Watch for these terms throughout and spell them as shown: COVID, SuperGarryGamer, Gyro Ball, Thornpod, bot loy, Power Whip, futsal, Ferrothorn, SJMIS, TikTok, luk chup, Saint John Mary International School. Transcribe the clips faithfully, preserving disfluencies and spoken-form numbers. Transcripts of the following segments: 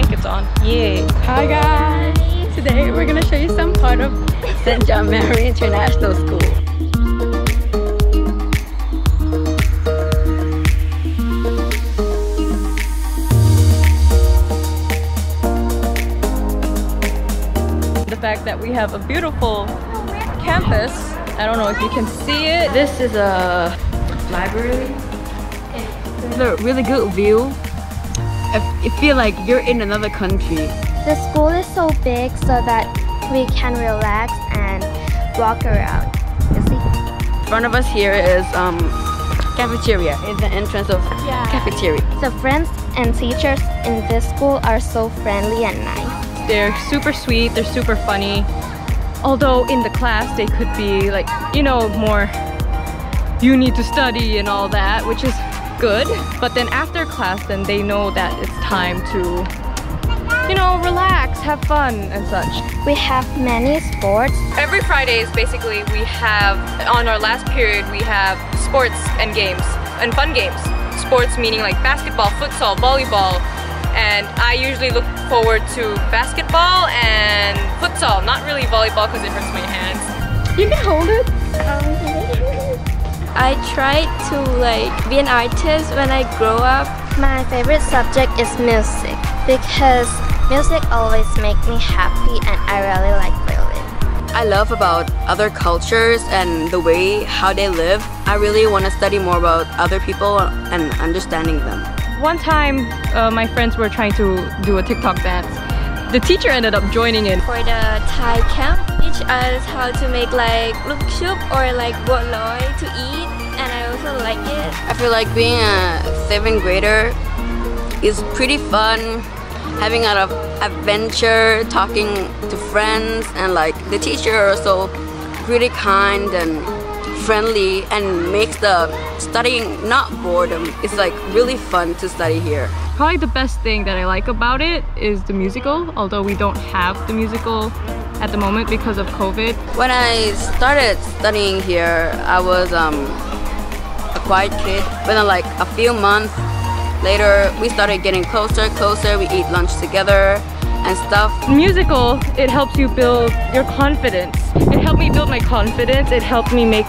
think it's on. Yeah. Hi guys. Today we're gonna show you some part of Saint John Mary International School. The fact that we have a beautiful campus. I don't know if you can see it. This is a library. This is a really good view. I, I feel like you're in another country. The school is so big so that we can relax and walk around. You see? In front of us here is um, cafeteria. It's the entrance of yeah. cafeteria. The friends and teachers in this school are so friendly and nice. They're super sweet, they're super funny. Although in the class they could be like, you know, more you need to study and all that, which is good. But then after class then they know that it's time to, you know, relax, have fun and such. We have many sports. Every Fridays basically we have, on our last period we have sports and games and fun games. Sports meaning like basketball, futsal, volleyball. And I usually look forward to basketball and futsal, not really volleyball because it hurts my hands. You can hold it. Um, I try to like be an artist when I grow up. My favorite subject is music because music always makes me happy and I really like violin. I love about other cultures and the way how they live. I really want to study more about other people and understanding them. One time, uh, my friends were trying to do a TikTok dance. The teacher ended up joining in. For the Thai camp, teach us how to make like luk chup or like bot loy to eat, and I also like it. I feel like being a seventh grader is pretty fun, having a lot of adventure, talking to friends, and like the teacher also pretty kind and friendly and makes the studying not boredom. It's like really fun to study here. Probably the best thing that I like about it is the musical, although we don't have the musical at the moment because of COVID. When I started studying here, I was um, a quiet kid, but then like a few months later we started getting closer, closer, we eat lunch together and stuff. Musical, it helps you build your confidence. It helped me build my confidence, it helped me make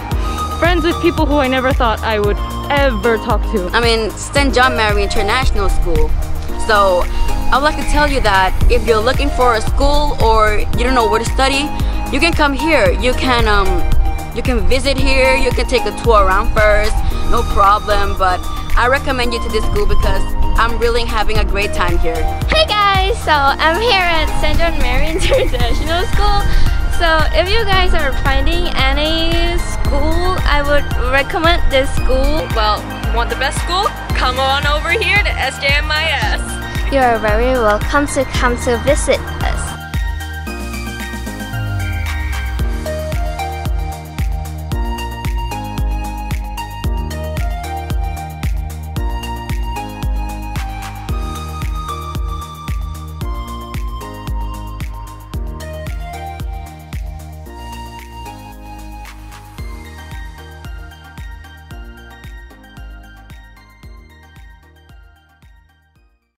friends with people who I never thought I would ever talk to. I'm in Saint John Mary International School, so I would like to tell you that if you're looking for a school or you don't know where to study, you can come here. You can um, you can visit here, you can take a tour around first, no problem, but I recommend you to this school because I'm really having a great time here. Hey guys, so I'm here at Saint John Mary International School. So if you guys are finding any school, I would recommend this school. Well, want the best school? Come on over here to S J M I S. You are very welcome to come to visit.